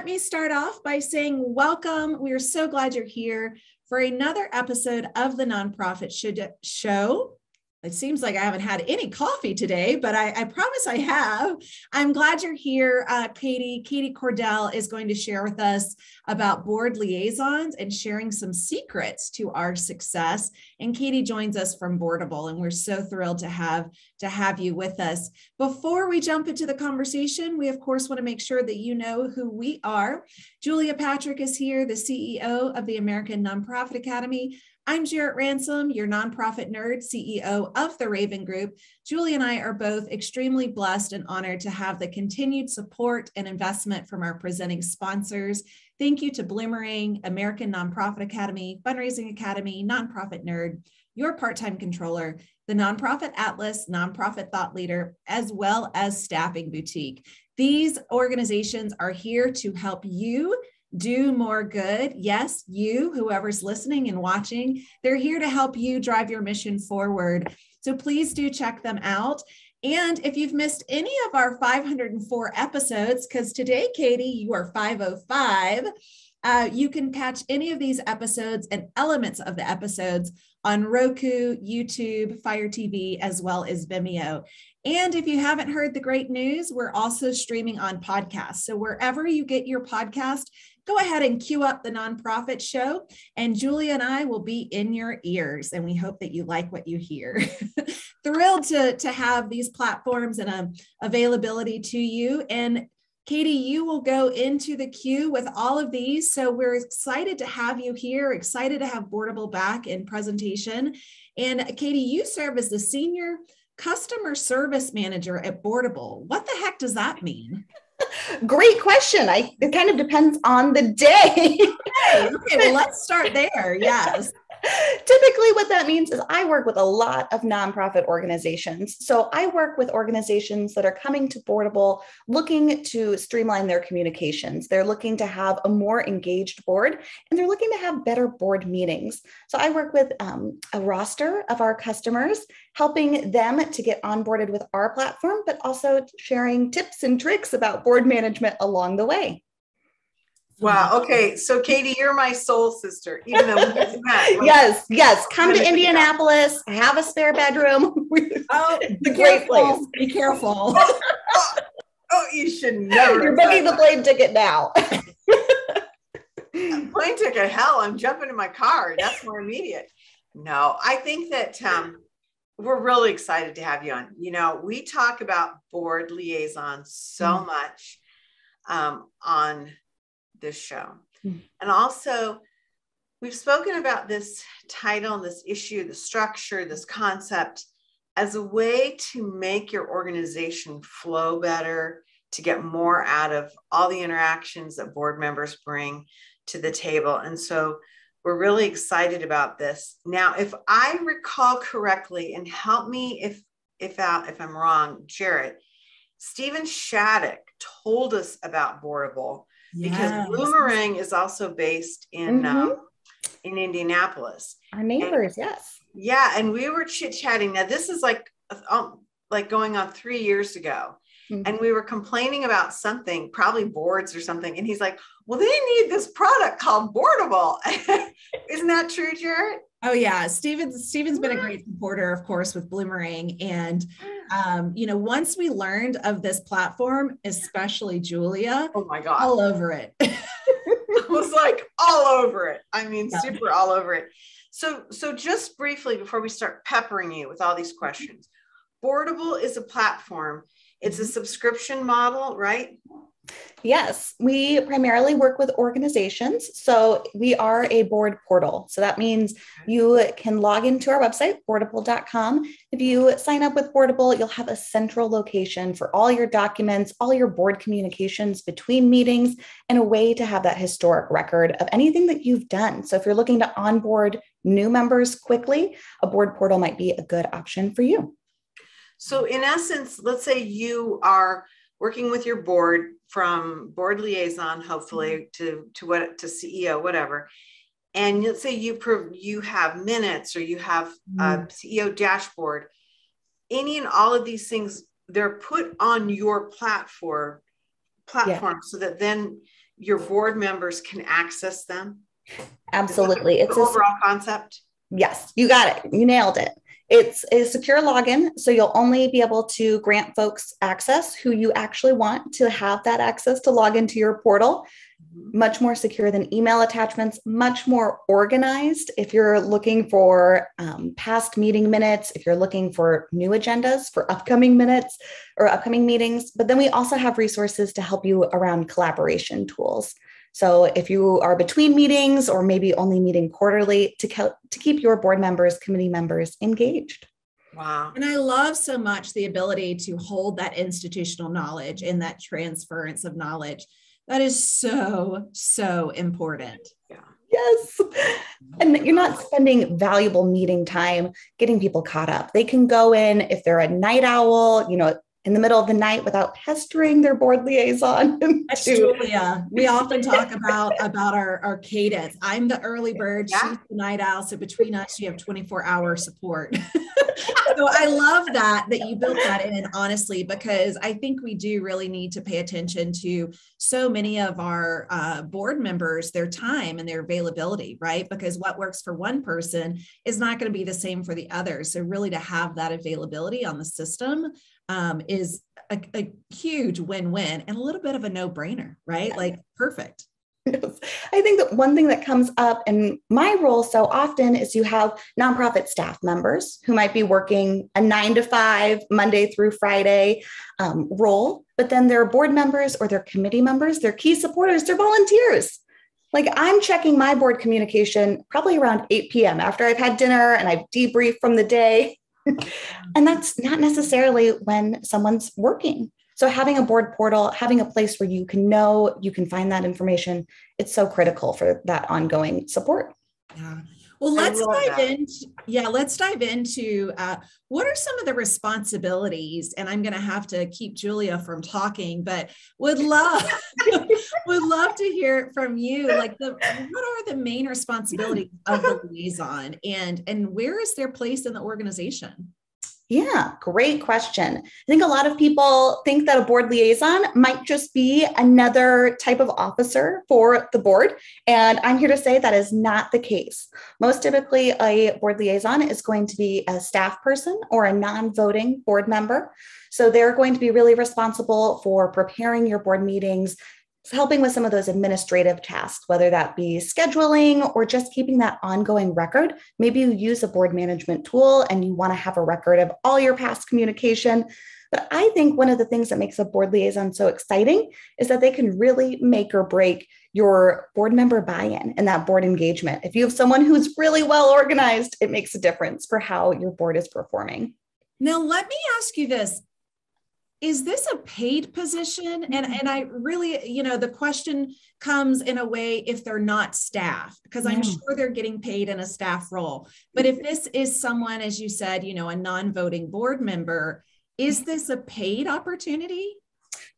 let me start off by saying welcome. We are so glad you're here for another episode of The Nonprofit Show. It seems like I haven't had any coffee today, but I promise I have. I'm glad you're here, Katie. Katie Cordell is going to share with us about board liaisons and sharing some secrets to our success. And Katie joins us from Boardable, and we're so thrilled to have you with us. Before we jump into the conversation, we of course want to make sure that you know who we are. Julia Patrick is here, the CEO of the American Nonprofit Academy. I'm Jarrett Ransom, your Nonprofit Nerd, CEO of The Raven Group. Julie and I are both extremely blessed and honored to have the continued support and investment from our presenting sponsors. Thank you to Bloomerang, American Nonprofit Academy, Fundraising Academy, Nonprofit Nerd, your part-time controller, the Nonprofit Atlas, Nonprofit Thought Leader, as well as Staffing Boutique. These organizations are here to help you do more good. Yes, you, whoever's listening and watching, they're here to help you drive your mission forward. So please do check them out. And if you've missed any of our 504 episodes, because today, Katie, you are 505, you can catch any of these episodes and elements of the episodes on Roku, YouTube, Fire TV, as well as Vimeo. And if you haven't heard the great news, we're also streaming on podcasts. So wherever you get your podcast, go ahead and queue up The Nonprofit Show, and Julia and I will be in your ears, and we hope that you like what you hear. Thrilled to have these platforms and availability to you. And Katie, you will go into the queue with all of these. So we're excited to have you here, excited to have Boardable back in presentation. And Katie, you serve as the Senior Customer Service Manager at Boardable. What the heck does that mean? Great question. It kind of depends on the day. Okay, well, let's start there. Yes. Typically what that means is I work with a lot of nonprofit organizations. So I work with organizations that are coming to Boardable looking to streamline their communications. They're looking to have a more engaged board, and they're looking to have better board meetings. So I work with a roster of our customers, helping them to get onboarded with our platform, but also sharing tips and tricks about board management along the way. Wow. Okay. So Katie, you're my soul sister, even though we just met. Yes. Yes. Come to Indianapolis, have a spare bedroom. Oh, it's a great place. Be careful. Oh, you should never. You're booking the plane ticket now. Plane ticket, hell, I'm jumping in my car. That's more immediate. No, I think that we're really excited to have you on. You know, we talk about board liaisons so much on this show. And also, we've spoken about this title, this issue, the structure, this concept as a way to make your organization flow better, to get more out of all the interactions that board members bring to the table. And so we're really excited about this. Now, if I recall correctly, and help me if I'm wrong, Jarrett, Stephen Shattuck told us about Boardable. Because yes. Bloomerang is also based in Indianapolis. Our neighbors, and, yes. Yeah, and we were chit-chatting. Now, this is like going on 3 years ago. Mm-hmm. And we were complaining about something, probably boards or something. And he's like, well, they need this product called Boardable. Isn't that true, Jarrett? Oh, yeah. Stephen's been a great supporter, of course, with Bloomerang. And, you know, once we learned of this platform, especially Julia, oh my God, all over it. I was like all over it. I mean, yeah. Super all over it. So just briefly before we start peppering you with all these questions, Boardable is a platform. It's a subscription model, right? Yes, we primarily work with organizations. So we are a board portal. So that means you can log into our website, boardable.com. If you sign up with Boardable, you'll have a central location for all your documents, all your board communications between meetings, and a way to have that historic record of anything that you've done. So if you're looking to onboard new members quickly, a board portal might be a good option for you. So in essence, let's say you are working with your board from board liaison, hopefully to CEO, whatever. And let's say you have minutes or you have a CEO dashboard, any and all of these things, they're put on your platform so that then your board members can access them? Absolutely. It's an overall concept. Yes, you got it. You nailed it. It's a secure login, so you'll only be able to grant folks access who you actually want to have that access to log into your portal. Much more secure than email attachments, much more organized. If you're looking for past meeting minutes, if you're looking for new agendas for upcoming minutes or upcoming meetings, but then we also have resources to help you around collaboration tools. So if you are between meetings or maybe only meeting quarterly, to keep your board members, committee members engaged. Wow. And I love so much the ability to hold that institutional knowledge and that transference of knowledge. That is so, so important. Yeah. Yes. And you're not spending valuable meeting time getting people caught up. They can go in if they're a night owl, you know, in the middle of the night without pestering their board liaison. That's Julia. We often talk about our cadence. I'm the early bird, she's the night owl. So between us, you have 24-hour support. So I love that you built that in, honestly, because I think we do really need to pay attention to so many of our board members, their time and their availability, right? Because what works for one person is not going to be the same for the other. So really to have that availability on the system is a huge win-win and a little bit of a no-brainer, right? Like perfect. I think that one thing that comes up in my role so often is you have nonprofit staff members who might be working a 9 to 5 Monday through Friday role, but then their board members or their committee members, their key supporters, they're volunteers. Like I'm checking my board communication probably around 8 p.m. after I've had dinner and I've debriefed from the day. And that's not necessarily when someone's working. So having a board portal, having a place where you can know, you can find that information, it's so critical for that ongoing support. Yeah. Well, let's dive into what are some of the responsibilities, and I'm going to have to keep Julia from talking, but would love to hear from you. Like what are the main responsibilities of the liaison and where is their place in the organization? Yeah, great question. I think a lot of people think that a board liaison might just be another type of officer for the board. And I'm here to say that is not the case. Most typically, a board liaison is going to be a staff person or a non-voting board member. So they're going to be really responsible for preparing your board meetings, helping with some of those administrative tasks, whether that be scheduling or just keeping that ongoing record. Maybe you use a board management tool and you want to have a record of all your past communication. But I think one of the things that makes a board liaison so exciting is that they can really make or break your board member buy-in and that board engagement. If you have someone who's really well organized, it makes a difference for how your board is performing. Now, let me ask you this. Is this a paid position? And I really, you know, the question comes in a way if they're not staff, because I'm sure they're getting paid in a staff role. But if this is someone, as you said, you know, a non-voting board member, is this a paid opportunity?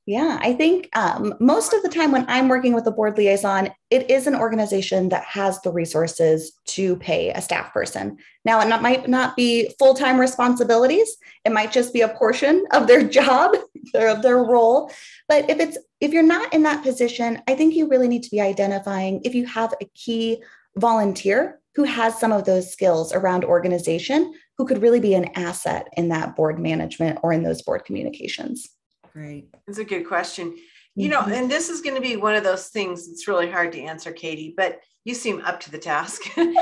Yeah, I think most of the time when I'm working with a board liaison, it is an organization that has the resources to pay a staff person. Now, it might not be full-time responsibilities. It might just be a portion of their job, their role. But if you're not in that position, I think you really need to be identifying if you have a key volunteer who has some of those skills around organization, who could really be an asset in that board management or in those board communications. Great. That's a good question. You know, and this is going to be one of those things that's really hard to answer, Katie, but you seem up to the task. Fingers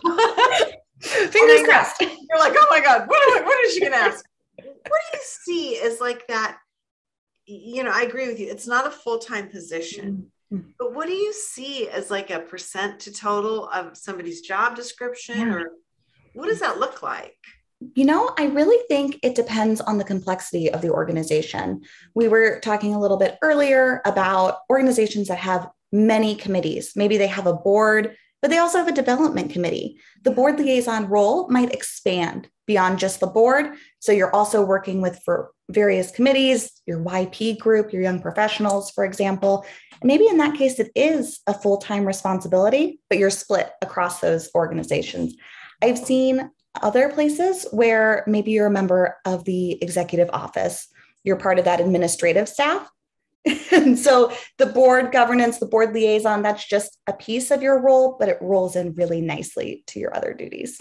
crossed. You're like, oh my God, what is she going to ask? What do you see as like that? You know, I agree with you. It's not a full-time position, but what do you see as like a percent to total of somebody's job description or what does that look like? You know, I really think it depends on the complexity of the organization. We were talking a little bit earlier about organizations that have many committees. Maybe they have a board, but they also have a development committee. The board liaison role might expand beyond just the board. So you're also working with for various committees, your YP group, your young professionals, for example. And maybe in that case, it is a full-time responsibility, but you're split across those organizations. I've seen other places where maybe you're a member of the executive office, you're part of that administrative staff, And so the board governance, the board liaison, that's just a piece of your role, but it rolls in really nicely to your other duties.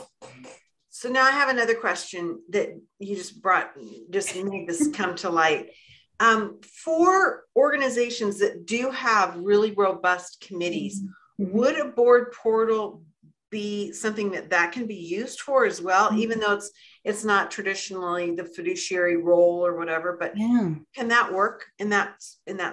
So now I have another question that you just made this come to light. For organizations that do have really robust committees, would a board portal be something that can be used for as well, even though it's not traditionally the fiduciary role or whatever, but can that work in that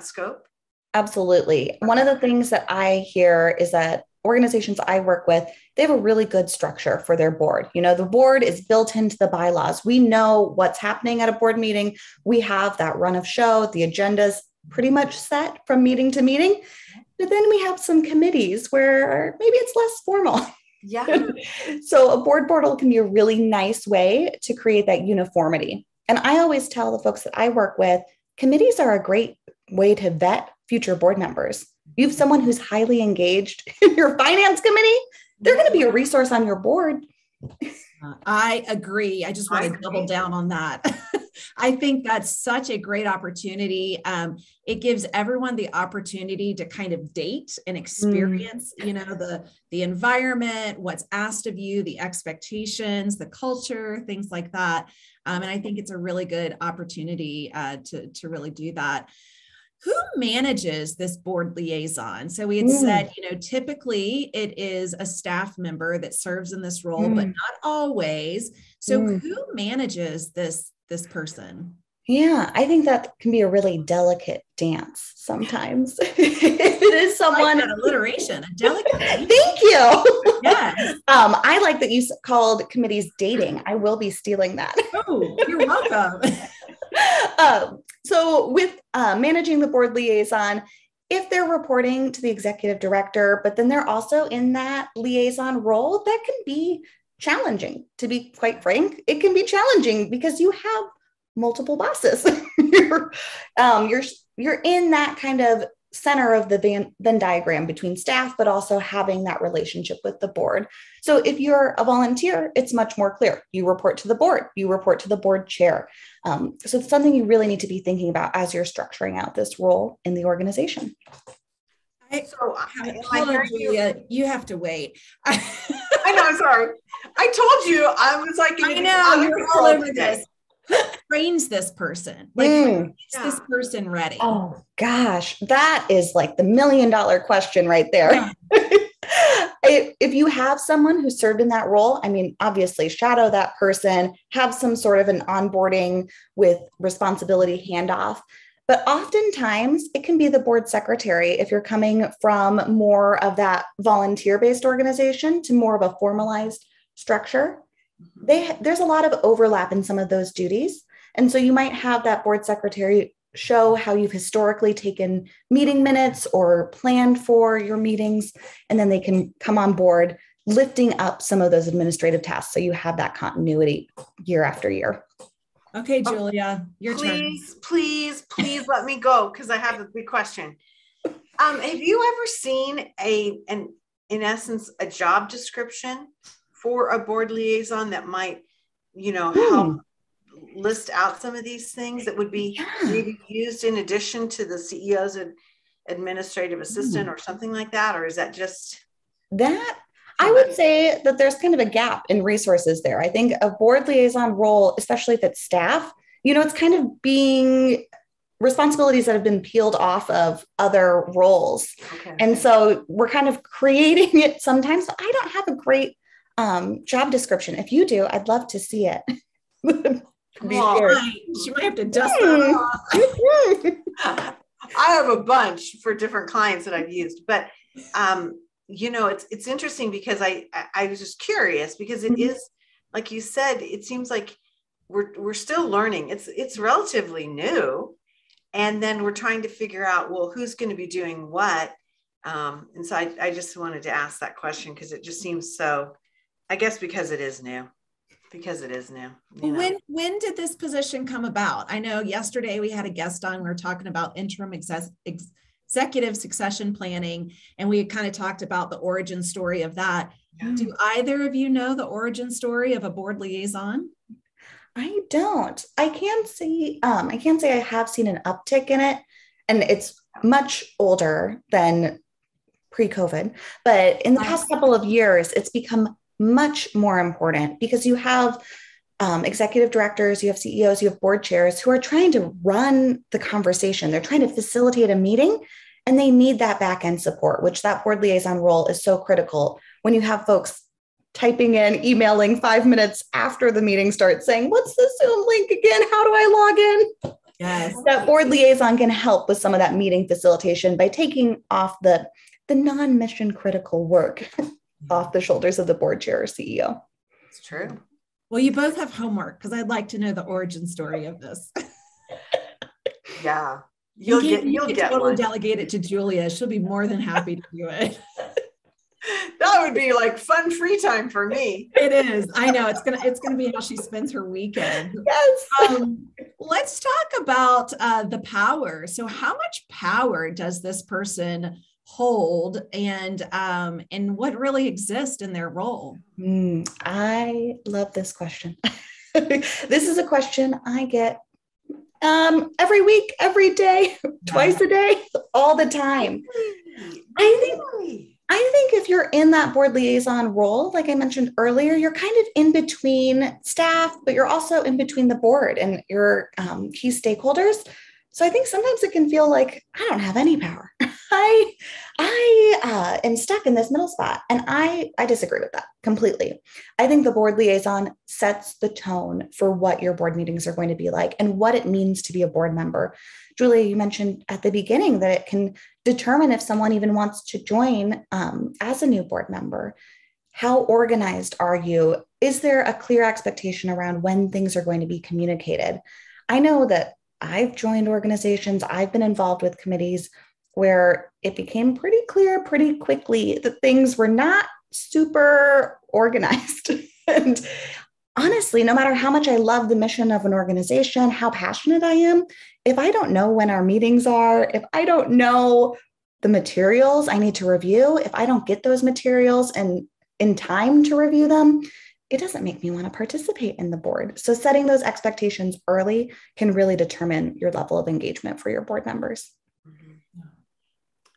scope? Absolutely. One of the things that I hear is that organizations I work with, they have a really good structure for their board. You know, the board is built into the bylaws. We know what's happening at a board meeting. We have that run of show. The agenda's pretty much set from meeting to meeting. But then we have some committees where maybe it's less formal. Yeah. So a board portal can be a really nice way to create that uniformity. And I always tell the folks that I work with, committees are a great way to vet future board members. You have someone who's highly engaged in your finance committee, they're going to be a resource on your board. I agree. I just want to double down on that. I think that's such a great opportunity. It gives everyone the opportunity to kind of date and experience, you know, the environment, what's asked of you, the expectations, the culture, things like that. And I think it's a really good opportunity to really do that. Who manages this board liaison? So we had said, you know, typically it is a staff member that serves in this role, but not always. So who manages this person? Yeah, I think that can be a really delicate dance sometimes. It is someone. Like that alliteration, a delicate. Thank you. Yes. I like that you called committees dating. I will be stealing that. Oh, you're welcome. So with managing the board liaison, if they're reporting to the executive director, but then they're also in that liaison role, that can be challenging. To be quite frank, it can be challenging because you have multiple bosses. You're in that kind of center of the Venn diagram between staff, but also having that relationship with the board. So if you're a volunteer, it's much more clear. You report to the board, you report to the board chair. So it's something you really need to be thinking about as you're structuring out this role in the organization. You have to wait. I know, I'm sorry. I told you, I was like, I know, you're all over this. Who trains this person? Like, is this person ready? Oh gosh, that is like the $1 million question right there. Yeah. If you have someone who served in that role, I mean, obviously shadow that person, have some sort of an onboarding with responsibility handoff. But oftentimes it can be the board secretary if you're coming from more of that volunteer-based organization to more of a formalized structure. There's a lot of overlap in some of those duties. And so you might have that board secretary show how you've historically taken meeting minutes or planned for your meetings, and then they can come on board lifting up some of those administrative tasks. So you have that continuity year after year. Okay, Julia, your turn. Please let me go because I have a big question. Have you ever seen in essence, a job description for a board liaison that might, you know, help list out some of these things that would be maybe used in addition to the CEO's and administrative assistant or something like that? Or is that just that? I would say that there's kind of a gap in resources there. I think a board liaison role, especially if it's staff, you know, it's kind of being responsibilities that have been peeled off of other roles. Okay. And so we're kind of creating it sometimes. So I don't have a great job description. If you do, I'd love to see it. She might have to dust that off. I have a bunch for different clients that I've used, but you know, it's interesting because I was just curious because it is, like you said, it seems like we're still learning. It's relatively new, and then we're trying to figure out, well, who's going to be doing what, and so I just wanted to ask that question because it just seems so. I guess because it is new. You know? When did this position come about? I know yesterday we had a guest on, we were talking about interim executive succession planning, and we kind of talked about the origin story of that. Yeah. Do either of you know the origin story of a board liaison? I don't. I can say I have seen an uptick in it. and it's much older than pre-COVID, but in the past couple of years, it's become much more important because you have executive directors, you have CEOs, you have board chairs who are trying to run the conversation. They're trying to facilitate a meeting and they need that back-end support, which that board liaison role is so critical when you have folks typing in, emailing 5 minutes after the meeting starts saying, what's the Zoom link again? How do I log in? Yes. That board liaison can help with some of that meeting facilitation by taking off the non-mission critical work off the shoulders of the board chair or CEO. It's true. Well, you both have homework because I'd like to know the origin story of this. Yeah. You'll get totally one. Delegate it to Julia. She'll be more than happy to do it. That would be like fun free time for me. It is. I know it's gonna be how she spends her weekend. Yes. Let's talk about the power. So, how much power does this person hold, and what really exists in their role? I love this question. This is a question I get every week, every day, twice a day, all the time. I think if you're in that board liaison role, like I mentioned earlier, you're kind of in between staff, but you're also in between the board and your key stakeholders. So I think sometimes it can feel like I don't have any power. I am stuck in this middle spot. And I disagree with that completely. I think the board liaison sets the tone for what your board meetings are going to be like and what it means to be a board member. Julia, you mentioned at the beginning that it can determine if someone even wants to join as a new board member. How organized are you? Is there a clear expectation around when things are going to be communicated? I know that I've joined organizations, I've been involved with committees where it became pretty clear pretty quickly that things were not super organized. And honestly, no matter how much I love the mission of an organization, how passionate I am, if I don't know when our meetings are, if I don't know the materials I need to review, if I don't get those materials and in time to review them, it doesn't make me want to participate in the board. So setting those expectations early can really determine your level of engagement for your board members.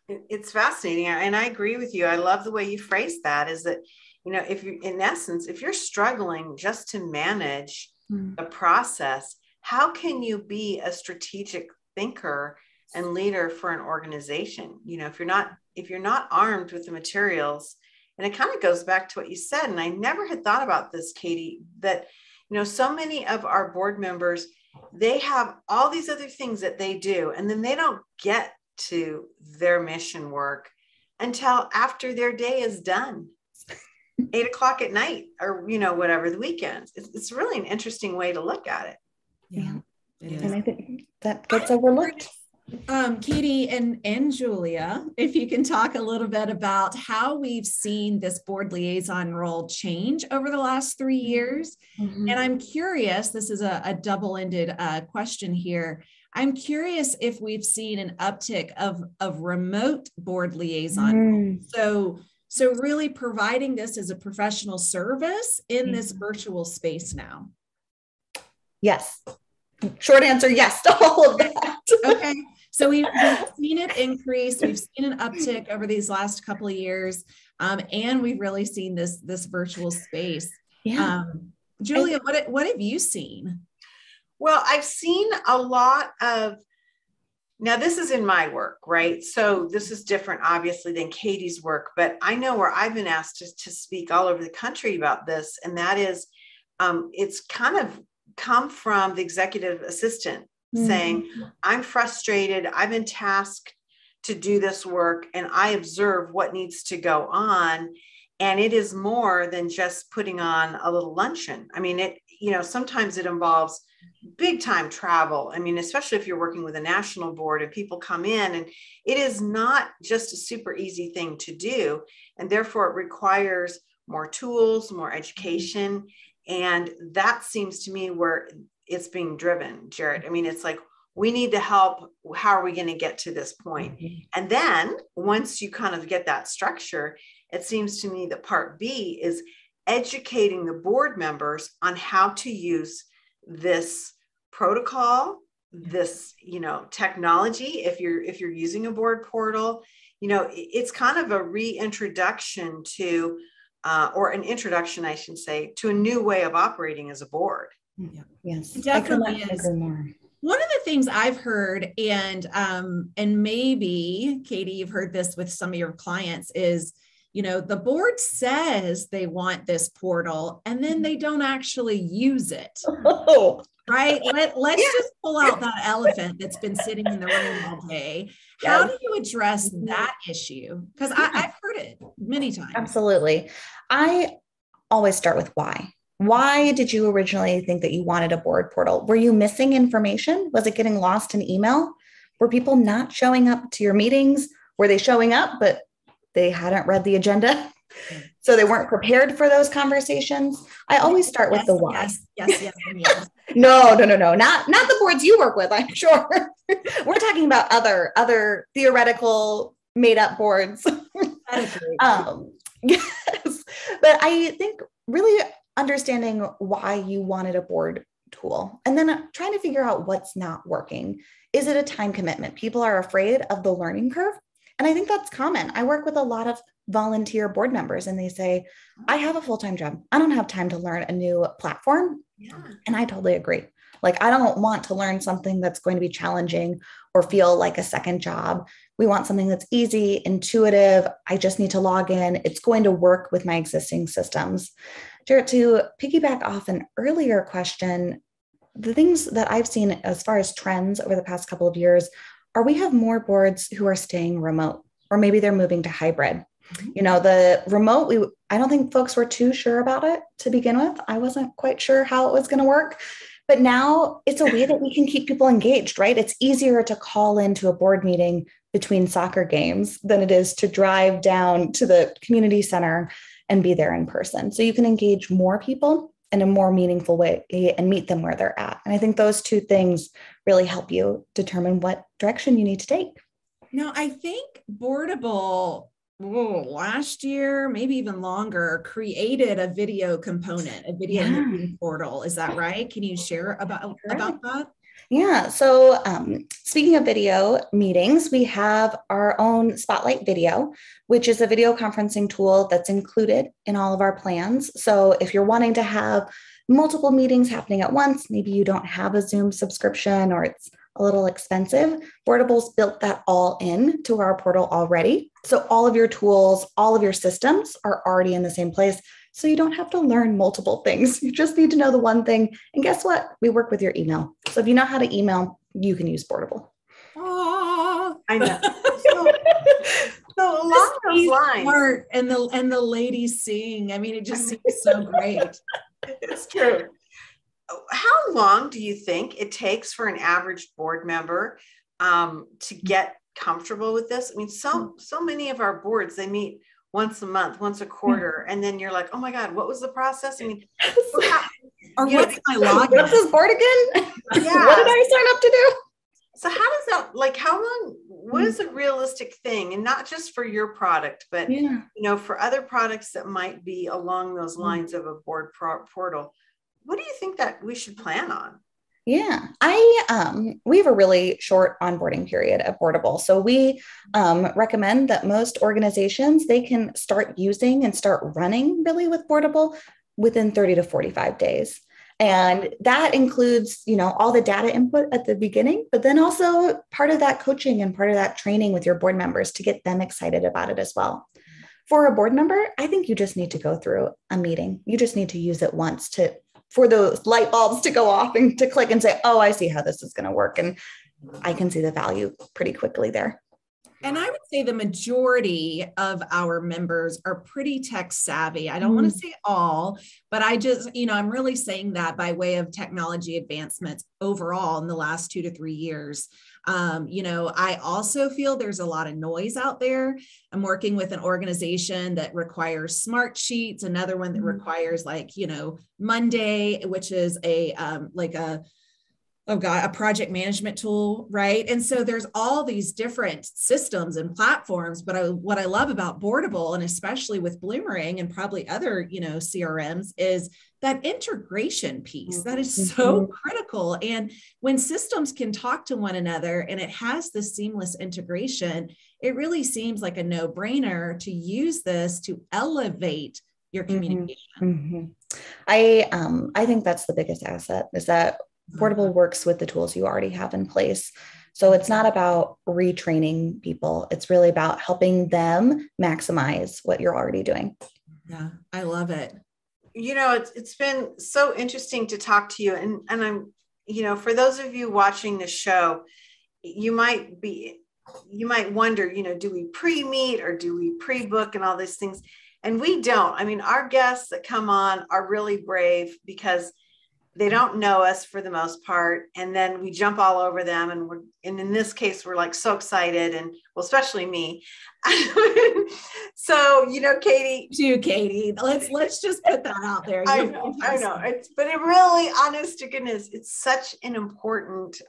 It's fascinating. And I agree with you. I love the way you phrased that, is that, you know, if you, in essence, if you're struggling just to manage the process, how can you be a strategic thinker and leader for an organization? You know, if you're not armed with the materials, and it kind of goes back to what you said. And I never had thought about this, Katie, that, you know, so many of our board members, they have all these other things that they do, and then they don't get to their mission work until after their day is done, 8 o'clock at night, or, you know, whatever, the weekends. It's really an interesting way to look at it. Yeah, it is. And I think that gets overlooked. Katie and Julia, if you can talk a little bit about how we've seen this board liaison role change over the last 3 years. And I'm curious, this is a double-ended question here. I'm curious if we've seen an uptick of remote board liaison. So really providing this as a professional service in this virtual space now. Yes. Short answer, yes to all of that. Okay. So we've seen it increase. We've seen an uptick over these last couple of years. And we've really seen this virtual space. Yeah. Julia, what have you seen? Well, I've seen a lot of, now this is in my work, right? So this is different, obviously, than Katie's work, but I know where I've been asked to speak all over the country about this. And that is, it's kind of come from the executive assistant saying, I'm frustrated. I've been tasked to do this work and I observe what needs to go on. And it is more than just putting on a little luncheon. I mean, it, you know, sometimes it involves big time travel. I mean, especially if you're working with a national board and people come in, and it is not just a super easy thing to do. And therefore it requires more tools, more education. And that seems to me where it's being driven, Jarrett. I mean, it's like, we need to help. How are we going to get to this point? And then once you kind of get that structure, it seems to me that part B is educating the board members on how to use this protocol, this, you know, technology, if you're using a board portal, you know, it's kind of a reintroduction to, or an introduction, I should say, to a new way of operating as a board. Yeah. Yes, it definitely is. One of the things I've heard, and maybe Katie, you've heard this with some of your clients, is, you know, the board says they want this portal and then they don't actually use it. Oh. Right? Let's just pull out that elephant that's been sitting in the room all day. How do you address that issue? Because I've heard it many times. Absolutely. I always start with why. Why did you originally think that you wanted a board portal? Were you missing information? Was it getting lost in email? Were people not showing up to your meetings? Were they showing up, but they hadn't read the agenda? So they weren't prepared for those conversations. I always start with the why. Yes. No. Not the boards you work with, I'm sure. We're talking about other theoretical made up boards. Yes. But I think really understanding why you wanted a board tool and then trying to figure out what's not working. Is it a time commitment? People are afraid of the learning curve. And I think that's common. I work with a lot of volunteer board members and they say, I have a full-time job. I don't have time to learn a new platform. Yeah. And I totally agree. Like, I don't want to learn something that's going to be challenging or feel like a second job. We want something that's easy, intuitive. I just need to log in. It's going to work with my existing systems. Jarrett, to piggyback off an earlier question, the things that I've seen as far as trends over the past couple of years are we have more boards who are staying remote, or maybe they're moving to hybrid. You know, the remote, I don't think folks were too sure about it to begin with. I wasn't quite sure how it was going to work, but now it's a way that we can keep people engaged, right? It's easier to call into a board meeting between soccer games than it is to drive down to the community center and be there in person. So you can engage more people in a more meaningful way and meet them where they're at. And I think those two things really help you determine what direction you need to take. Now, I think Boardable last year, maybe even longer, created a video component, a video meeting portal. Is that right? Can you share about that? Yeah. So speaking of video meetings, we have our own Spotlight Video, which is a video conferencing tool that's included in all of our plans. So if you're wanting to have multiple meetings happening at once, maybe you don't have a Zoom subscription or it's a little expensive, Boardable's built that all in to our portal already. So all of your tools, all of your systems are already in the same place. So you don't have to learn multiple things. You just need to know the one thing. And guess what? We work with your email. So if you know how to email, you can use Boardable. Oh, I know. So along those lines. Art and the ladies sing. I mean, it just seems so great. It's true. How long do you think it takes for an average board member to get comfortable with this? I mean, so many of our boards, they meet once a month, once a quarter. And then you're like, oh my God, what was the process? I mean, or what's my login? What's this board again? Yeah. What did I sign up to do? So how does that, like, how long, what is a realistic thing? And not just for your product, but, you know, for other products that might be along those lines of a board portal. What do you think that we should plan on? Yeah, we have a really short onboarding period at Boardable. So we recommend that most organizations, they can start using and start running really with Boardable within 30 to 45 days. And that includes, you know, all the data input at the beginning, but then also part of that coaching and part of that training with your board members to get them excited about it as well. For a board member, I think you just need to go through a meeting. You just need to use it once for those light bulbs to go off and to click and say, oh, I see how this is going to work. And I can see the value pretty quickly there. And I would say the majority of our members are pretty tech savvy. I don't want to say all, but I just, you know, I'm really saying that by way of technology advancements overall in the last 2 to 3 years. You know, I also feel there's a lot of noise out there. I'm working with an organization that requires smart sheets, another one that requires, like, you know, Monday, which is a project management tool, right? And so there's all these different systems and platforms, but what I love about Boardable, and especially with Bloomerang and probably other, you know, CRMs, is that integration piece that is so critical. And when systems can talk to one another and it has this seamless integration, it really seems like a no-brainer to use this to elevate your communication. I think that's the biggest asset, is that Boardable works with the tools you already have in place. So it's not about retraining people. It's really about helping them maximize what you're already doing. Yeah, I love it. You know, it's been so interesting to talk to you. And I'm, you know, for those of you watching the show, you might wonder, you know, do we pre-meet or do we pre-book and all these things? And we don't. I mean, our guests that come on are really brave because they don't know us for the most part. And then we jump all over them. And in this case, we're like so excited. And well, especially me. So, you know, Katie, let's just put that out there. I know. But it really, honest to goodness, it's such an important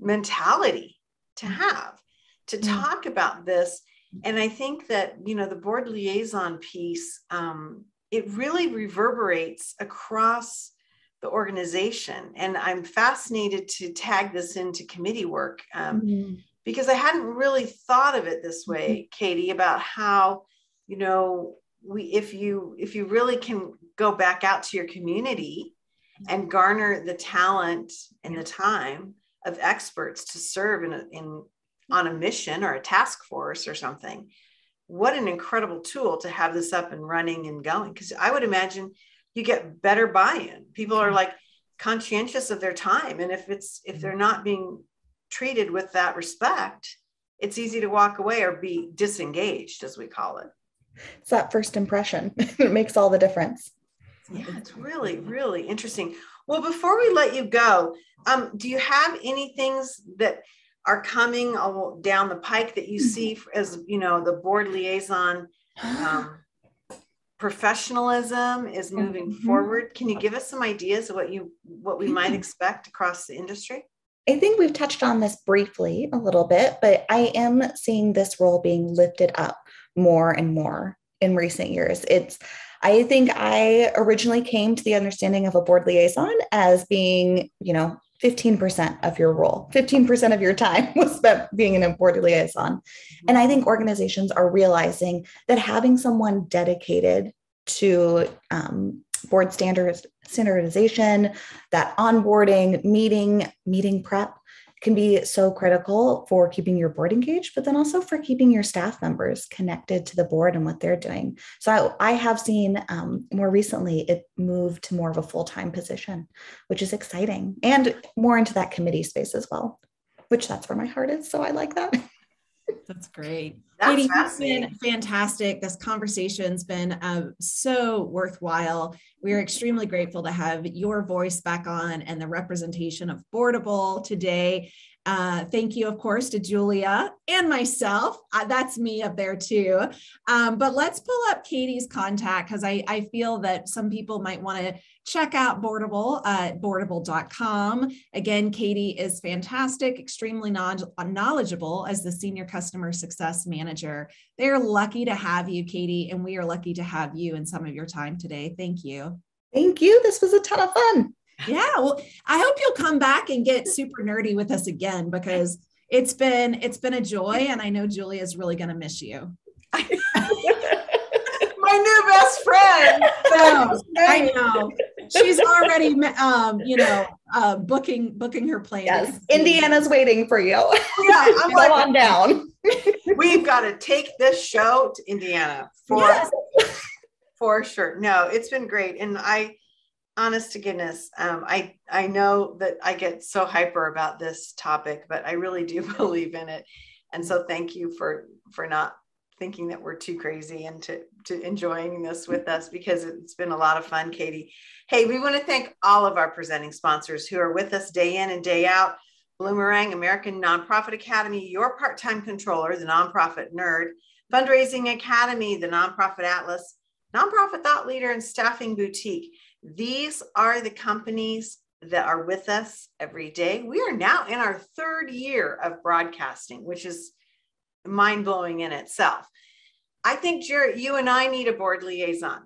mentality to have, to talk about this. And I think that, you know, the board liaison piece, it really reverberates across the organization. And I'm fascinated to tag this into committee work because I hadn't really thought of it this way, Katie, about how, you know, if you really can go back out to your community and garner the talent and the time of experts to serve on a mission or a task force or something. What an incredible tool to have this up and running and going, because I would imagine you get better buy-in. People are like conscientious of their time. And if they're not being treated with that respect, it's easy to walk away or be disengaged, as we call it. It's that first impression. It makes all the difference. Yeah, it's really, really interesting. Well, before we let you go, do you have any things that are coming down the pike that you see as, you know, the board liaison professionalism is moving forward? Can you give us some ideas of what we might expect across the industry? I think we've touched on this briefly a little bit, but I am seeing this role being lifted up more and more in recent years. I think I originally came to the understanding of a board liaison as being, you know, 15% of your role, 15% of your time was spent being an board liaison. And I think organizations are realizing that having someone dedicated to board standardization, that onboarding, meeting prep can be so critical for keeping your board engaged, but then also for keeping your staff members connected to the board and what they're doing. So I have seen more recently it move to more of a full-time position, which is exciting, and more into that committee space as well, which that's where my heart is. So I like that. That's great. Katie, it's been fantastic. This conversation's been so worthwhile. We are extremely grateful to have your voice back on and the representation of Boardable today. Thank you, of course, to Julia and myself. That's me up there too. But let's pull up Katie's contact, because I feel that some people might want to check out Boardable at boardable.com. Again, Katie is fantastic, extremely knowledgeable as the Senior Customer Success Manager. They're lucky to have you, Katie, and we are lucky to have you and some of your time today. Thank you. Thank you. This was a ton of fun. Yeah, well, I hope you'll come back and get super nerdy with us again, because it's been a joy, and I know Julia is really going to miss you. My new best friend. So, I know she's already, booking her plane. Yes, Indiana's waiting for you. Yeah, I'm like, on down. We've got to take this show to Indiana for sure. No, it's been great, and honest to goodness, I know that I get so hyper about this topic, but I really do believe in it. And so thank you for not thinking that we're too crazy and to enjoying this with us, because it's been a lot of fun, Katie. Hey, we want to thank all of our presenting sponsors who are with us day in and day out. Bloomerang, American Nonprofit Academy, your part-time controller, the Nonprofit Nerd, Fundraising Academy, the Nonprofit Atlas, Nonprofit Thought Leader, and Staffing Boutique. These are the companies that are with us every day. We are now in our third year of broadcasting, which is mind-blowing in itself. I think, Jarrett, you and I need a board liaison.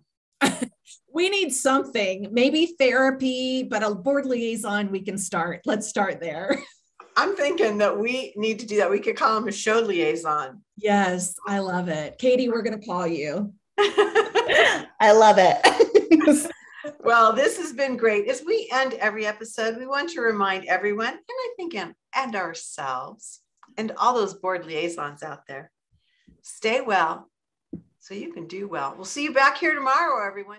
we need something, maybe therapy, but a board liaison, we can start. Let's start there. I'm thinking that we need to do that. We could call him a show liaison. Yes, I love it. Katie, we're going to call you. I love it. Well, this has been great. As we end every episode, we want to remind everyone, and I think and ourselves, and all those board liaisons out there, stay well so you can do well. We'll see you back here tomorrow, everyone.